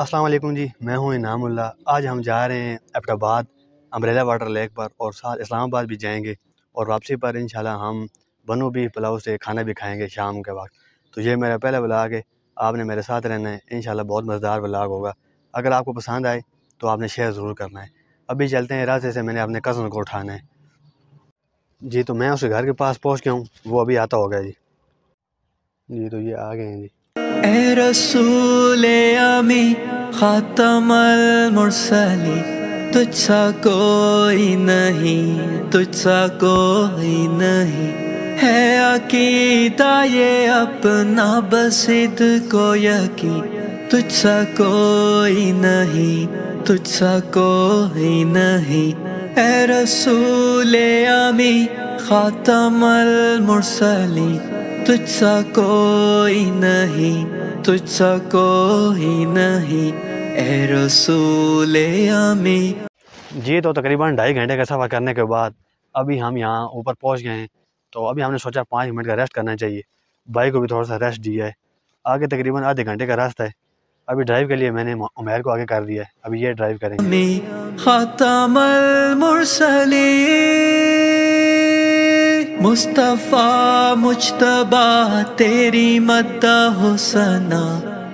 अस्सलाम वालेकुम जी, मैं हूं इनामुल्लाह। आज हम जा रहे हैं अब्टाबाद अम्ब्रेला वाटर लेक पर और साथ इस्लामाबाद भी जाएंगे और वापसी पर इंशाल्लाह हम बनू भी पुलाऊ से खाना भी खाएंगे शाम के वक्त। तो ये मेरा पहला व्लॉग है, आपने मेरे साथ रहना है, इंशाल्लाह बहुत मज़ेदार व्लॉग होगा। अगर आपको पसंद आए तो आपने शेयर ज़रूर करना है। अभी चलते हैं, रास्ते से मैंने अपने कज़न को उठाना है जी। तो मैं उसके घर के पास पहुँच गया हूँ, वो अभी आता होगा जी। जी तो ये आ गए हैं जी। ए रसूले अमी खातमल मुरसली तुझसा कोई नहीं, तुझसा कोई नहीं है अकीदा ये अपना बसिद को यकी, तुझसा कोई नहीं, तुझसा कोई नहीं। ए रसूले अमी खातमल मुरसली तुझसा कोई नहीं, तुझसा कोई नहीं, ए रसूले आमी। जी तो तकरीबन 2.5 घंटे का सफ़र करने के बाद अभी हम यहाँ ऊपर पहुँच गए हैं। तो अभी हमने सोचा 5 मिनट का रेस्ट करना चाहिए, बाइक को भी थोड़ा सा रेस्ट दिया है। आगे तकरीबन आधे घंटे का रास्ता है। अभी ड्राइव के लिए मैंने उमेर को आगे कर दिया है, अभी ये ड्राइव करेंगे। मुस्तफ़ा मुज्तबा तेरी मद्दा हुसना,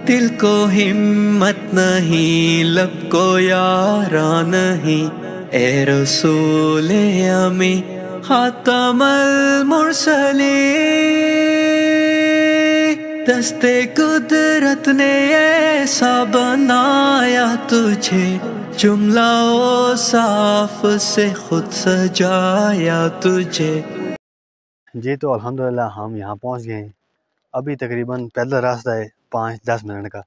दिल को हिम्मत नहीं, लब को यारा नहीं, ए रसूले अमी खातमल मुरसले। दस्ते कुदरत ने ऐसा बनाया तुझे, जुमला ओ साफ से खुद सजाया तुझे। जी तो अल्हम्दुलिल्लाह हम यहाँ पहुँच गए हैं। अभी तकरीबन पैदल रास्ता है 5-10 मिनट का,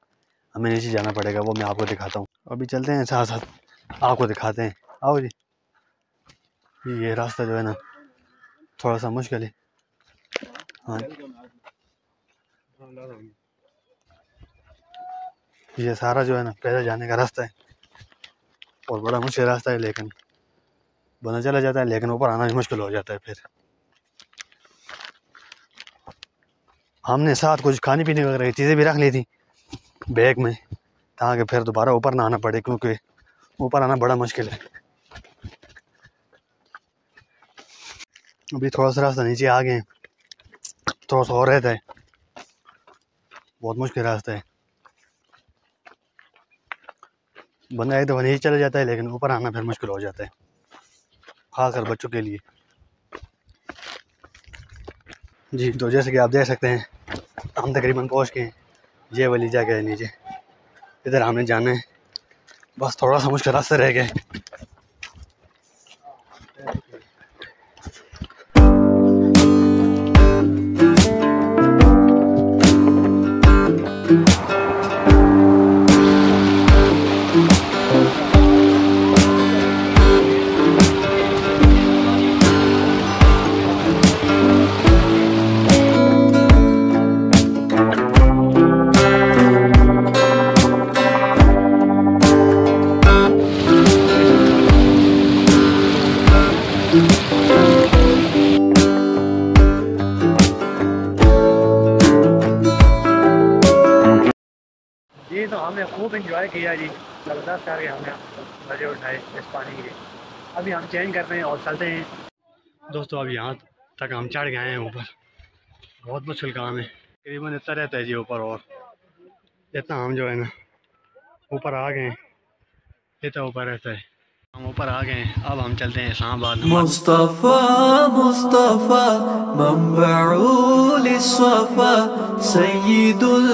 हमें नीचे जाना पड़ेगा, वो मैं आपको दिखाता हूँ। अभी चलते हैं, साथ साथ आपको दिखाते हैं। आओ जी, ये रास्ता जो है ना थोड़ा सा मुश्किल है। हाँ, ये सारा जो है ना पैदल जाने का रास्ता है और बड़ा मुश्किल रास्ता है, लेकिन बना चला जाता है, लेकिन ऊपर आना भी मुश्किल हो जाता है। फिर हमने साथ कुछ खाने पीने वगैरह की चीज़ें भी रख ली थी बैग में, ताकि फिर दोबारा ऊपर ना आना पड़े, क्योंकि ऊपर आना बड़ा मुश्किल है। अभी थोड़ा सा रास्ता नीचे आ गए हैं, थोड़ा सा और रहता है, बहुत मुश्किल रास्ता है। बंदा एक दफ़ा नीचे चला जाता है, लेकिन ऊपर आना फिर मुश्किल हो जाता है, खासकर बच्चों के लिए जी। तो जैसे कि आप देख सकते हैं, हम तकरीबन पहुंच गए हैं। ये वाली जगह है नीचे, इधर हमने जाना है, बस थोड़ा सा मुश्किल रास्ते रह गए। ये तो हमने खूब एंजॉय किया जी, ज़बरदस्त करके हमने मजे उठाए इस पानी के। अभी हम चेंज करते हैं और चलते हैं। दोस्तों अब यहाँ तक हम चढ़ गए हैं ऊपर, बहुत मुश्किल काम है, तकरीबन इतना रहता है जी ऊपर, और इतना हम जो है ना ऊपर आ गए हैं, इतना ऊपर रहता है, हम ऊपर आ गए हैं। अब हम चलते हैं इस्लामाबाद। मुस्तफ़ा मुस्तफ़ा मंबअुल सफ़ा सय्यिदुल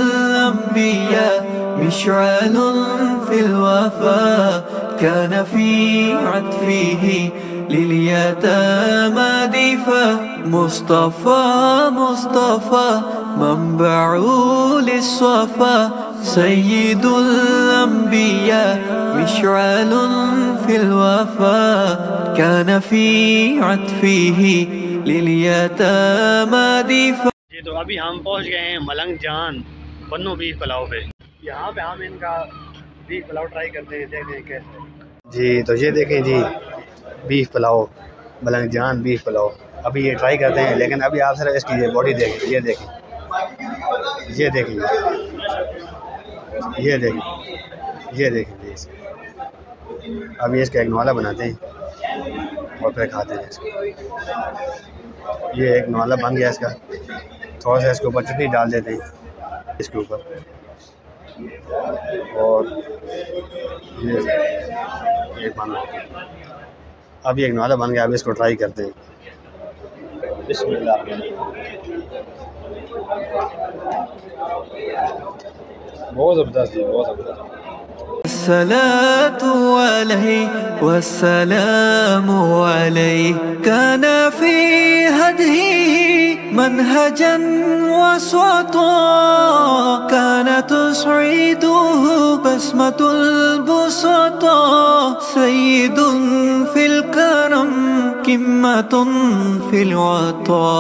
अंबिया مشعل في الوفاء كان في عطفه لليتامى دفاء مصطفى مصطفى منبع للصفا سيد الأنبياء مشعل في الوفاء كان في عطفه لليتامى دفاء। ये तो अभी हम पहुंच गए हैं मलंग जान पन्नू भाई पुलाऊ पे। यहाँ पे हम इनका बीफ पुलाव ट्राई करते हैं, देखते हैं कैसे। जी तो ये देखें जी, बीफ पुलाव मलंग जान बीफ पुलाव, अभी ये ट्राई करते हैं। लेकिन अभी आप सिर्फ इसकी ये बॉडी देखें, ये देखें, ये देखें, ये देखें, ये देखिए इसे, अब ये इसका एगनवाला बनाते हैं और फिर खाते हैं इसको। ये एगनवाला बन गया इसका, थोड़ा सा इसके ऊपर चटनी डाल देते हैं इसके ऊपर, और ये बना, अब ये एगनवाला बन गया। अब इसको ट्राई करते हैं। बिस्मिल्लाह, बहुत ज़बरदस्त है, बहुत ज़बरदस्त। अस्सलातु अलैहि वस्सलामु अलैहि काना फी हदीही मनहजन वस्वता काना तुसईदुहु बस्मतुल बुसता सैयदुन फिल करम किम्मतुन फिल अता।